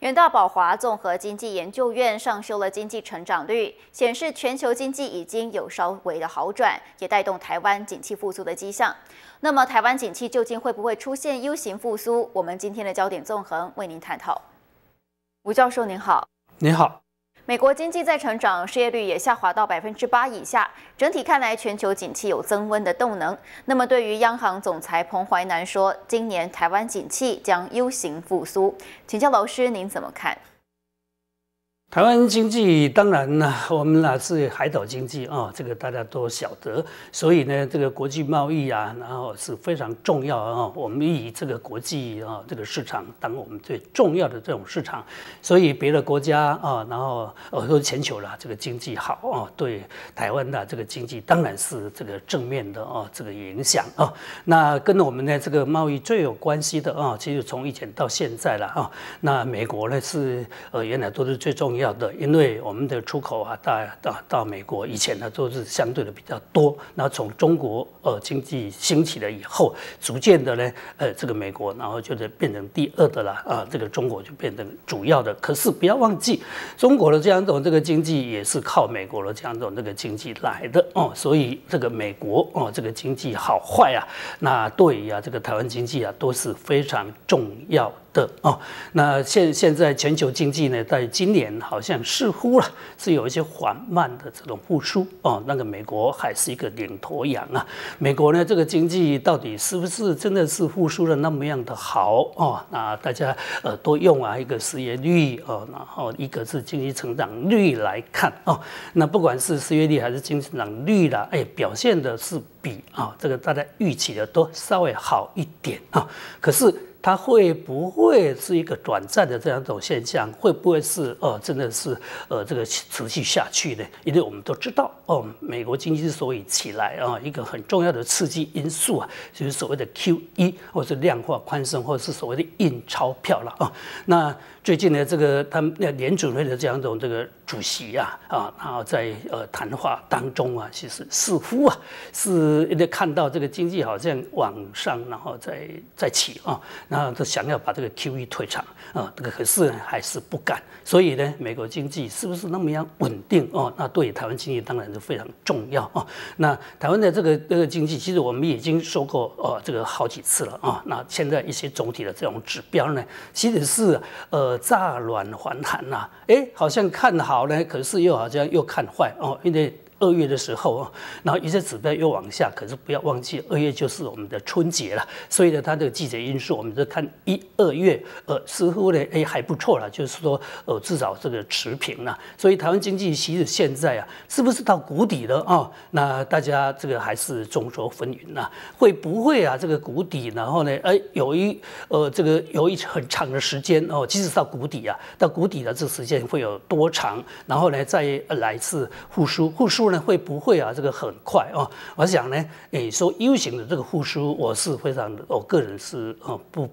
远大宝华综合经济研究院上修了经济成长率，显示全球经济已经有稍微的好转，也带动台湾景气复苏的迹象。那么，台湾景气究竟会不会出现 U 型复苏？我们今天的焦点纵横为您探讨。吴教授您好，您好。 美国经济在成长，失业率也下滑到 8% 以下。整体看来，全球景气有增温的动能。那么，对于央行总裁彭淮南说，今年台湾景气将 U 型复苏，请教老师您怎么看？台湾经济当然呢，我们是海岛经济啊，这个大家都晓得。所以呢，这个国际贸易啊，然后是非常重要啊。我们以这个国际啊这个市场当我们最重要的这种市场，所以别的国家啊，然后说全球啦，这个经济好啊，对台湾的这个经济当然是这个正面的啊这个影响啊。那跟我们的这个贸易最有关系的啊，其实从以前到现在了啊，那美国呢是原来都是最重要的。 要的，因为我们的出口啊，到美国以前呢都是相对的比较多。那从中国经济兴起了以后，逐渐的呢，这个美国然后就是变成第二的了啊，这个中国就变成主要的。可是不要忘记，中国的这样一种这个经济也是靠美国的这样一种这个经济来的哦。所以这个美国哦，这个经济好坏啊，那对于啊这个台湾经济啊都是非常重要的。 的哦，那现在全球经济呢，在今年好像似乎啦是有一些缓慢的这种复苏哦。那个美国还是一个领头羊啊。美国呢，这个经济到底是不是真的是复苏的那么样的好哦？那大家都用啊一个失业率哦，然后一个是经济成长率来看哦。那不管是失业率还是经济成长率啦，哎，表现的是比啊这个大家预期的都稍微好一点啊。可是。 它会不会是一个短暂的这样一种现象？会不会是真的是这个持续下去呢？因为我们都知道哦，美国经济之所以起来啊，一个很重要的刺激因素啊，就是所谓的 QE 或是量化宽松，或是所谓的印钞票了啊。那最近呢，这个他们联准会的这样一种这个主席啊，然后在谈话当中啊，其实似乎啊是看到这个经济好像往上，然后再起啊。 那都想要把这个 QE 退场啊，这个可是还是不敢，所以呢，美国经济是不是那么样稳定哦？那对台湾经济当然是非常重要啊。那台湾的这个经济，其实我们已经说过这个好几次了啊。那现在一些总体的这种指标呢，其实是乍暖还寒呐，好像看好呢，可是又好像又看坏哦，因为。 2月的时候啊，然后一些指标又往下，可是不要忘记，2月就是我们的春节了，所以呢，它的季节因素，我们就看1、2月，似乎呢，还不错了，就是说，至少这个持平了。所以台湾经济其实现在啊，是不是到谷底了啊？那大家这个还是众说纷纭呐，会不会啊这个谷底，然后呢，有一很长的时间哦，即使到谷底啊，到谷底的这时间会有多长？然后呢，再来一次复苏。 会不会啊？这个很快啊、哦！我想呢，说 U 型的这个复苏，我是非常，我个人是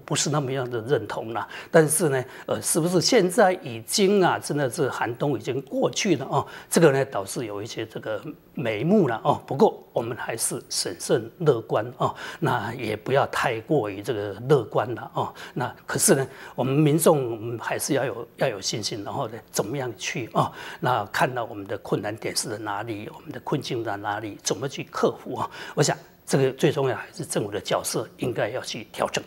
不是那么样的认同啦。但是呢，是不是现在已经啊，真的是寒冬已经过去了哦？这个呢，导致有一些这个眉目了哦。不过我们还是审慎乐观哦，那也不要太过于这个乐观了哦。那可是呢，我们民众还是要有信心，然后呢，怎么样去哦？那看到我们的困难点是在哪里？ 我们的困境在哪里？怎么去克服啊？我想，这个最重要还是政府的角色应该要去调整。